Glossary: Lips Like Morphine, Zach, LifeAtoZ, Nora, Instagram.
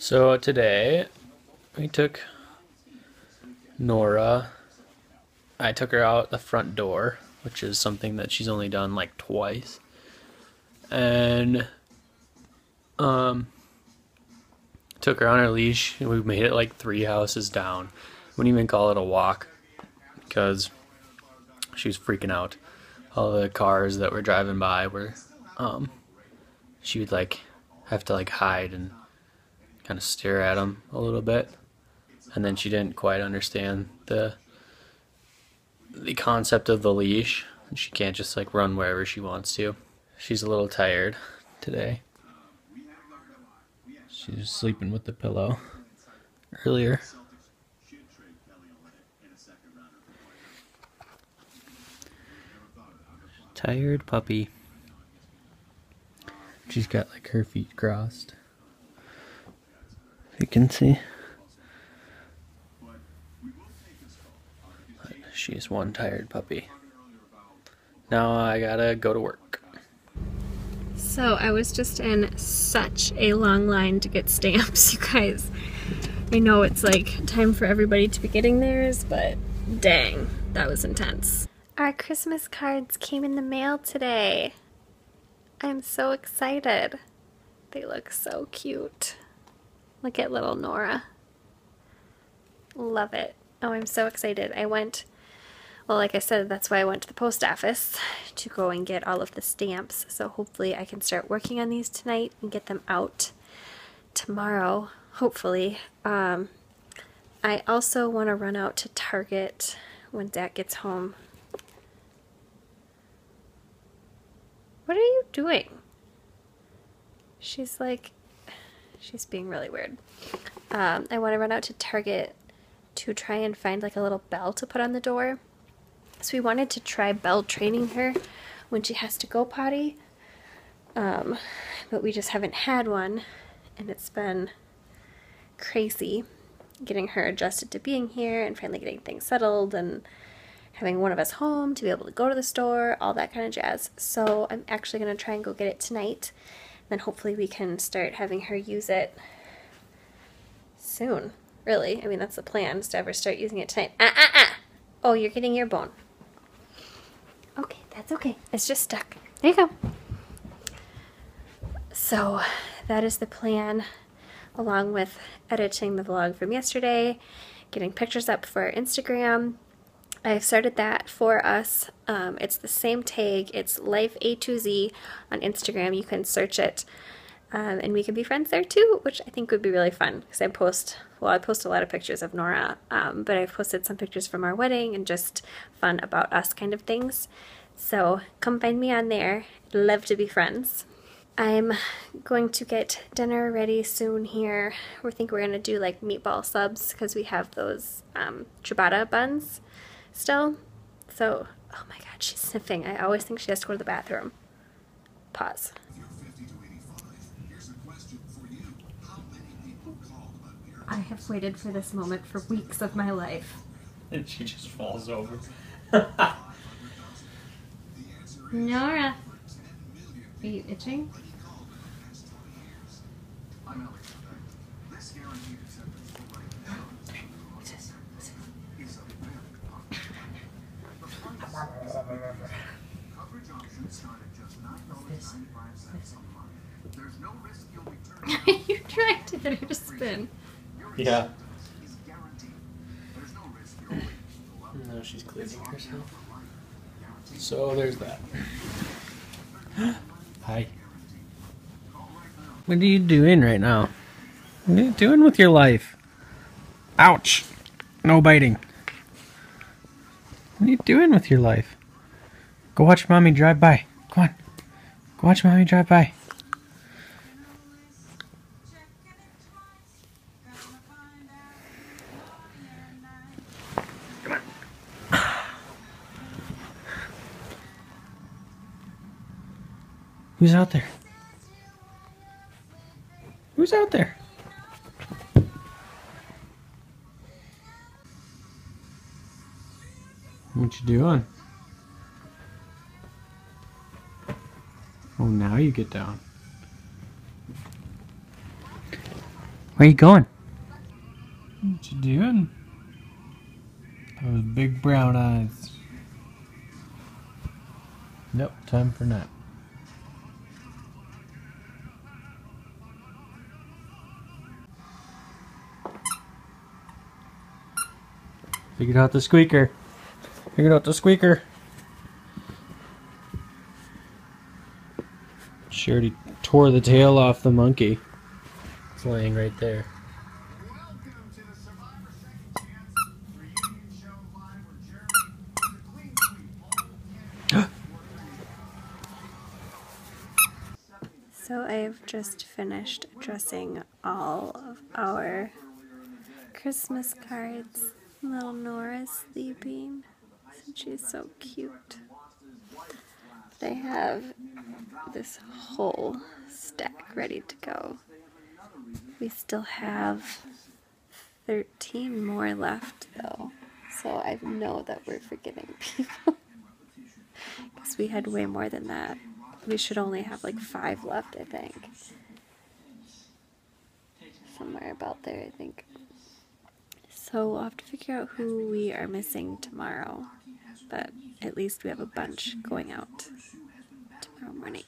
So today we took Nora. I took her out the front door, which is something that she's only done like twice. And took her on her leash. We made it like 3 houses down. Wouldn't even call it a walk because she was freaking out. All the cars that were driving by were she would like have to like hide and kind of stare at them a little bit, and then she didn't quite understand the concept of the leash. She can't just like run wherever she wants to. She's a little tired today. She was sleeping with the pillow earlier. Tired puppy. She's got like her feet crossed. If you can see. But she's one tired puppy. Now I gotta go to work. So I was just in such a long line to get stamps, you guys. I know it's like time for everybody to be getting theirs, but dang, that was intense. Our Christmas cards came in the mail today. I'm so excited. They look so cute. Look at little Nora. Love it. Oh, I'm so excited. I went, well, like I said, that's why I went to the post office to go and get all of the stamps. So hopefully I can start working on these tonight and get them out tomorrow, hopefully. I also want to run out to Target when Zach gets home. What are you doing? She's like, she's being really weird. I want to run out to Target to try and find like a little bell to put on the door. So we wanted to try bell training her when she has to go potty. But we just haven't had one, and it's been crazy getting her adjusted to being here and finally getting things settled and having one of us home to be able to go to the store, all that kind of jazz. So I'm actually going to try and go get it tonight. And then hopefully we can start having her use it soon. Really, I mean, that's the plan, is to ever start using it tonight. Oh, you're getting your bone. Okay, that's okay. It's just stuck. There you go. So that is the plan, along with editing the vlog from yesterday, getting pictures up for our Instagram. I've started that for us. It's the same tag. It's LifeAtoZ on Instagram. You can search it, and we can be friends there too, which I think would be really fun because I post a lot of pictures of Nora, but I've posted some pictures from our wedding and just fun about us kind of things. So come find me on there. I'd love to be friends. I'm going to get dinner ready soon here. We think we're going to do like meatball subs because we have those ciabatta buns still. So, oh my god, she's sniffing. I always think she has to go to the bathroom. Pause. I have waited for this moment for weeks of my life. And she just falls over. Nora, are you itching? You're trying to get her to spin. Yeah. No, she's cleaning herself. So there's that. Hi. What are you doing right now? What are you doing with your life? Ouch. No biting. What are you doing with your life? Go watch mommy drive by. Come on. Go watch mommy drive by. Who's out there? Who's out there? What you doing? Oh, now you get down. Where are you going? What you doing? Those big brown eyes. Nope, time for nap. Figured out the squeaker. Figured out the squeaker. She already tore the tail off the monkey. It's laying right there. So I've just finished addressing all of our Christmas cards. Little Nora's sleeping. She's so cute. They have this whole stack ready to go. We still have 13 more left though, so I know that we're forgetting people because we had way more than that. We should only have like 5 left, I think. Somewhere about there, I think. So we'll have to figure out who we are missing tomorrow, but at least we have a bunch going out tomorrow morning.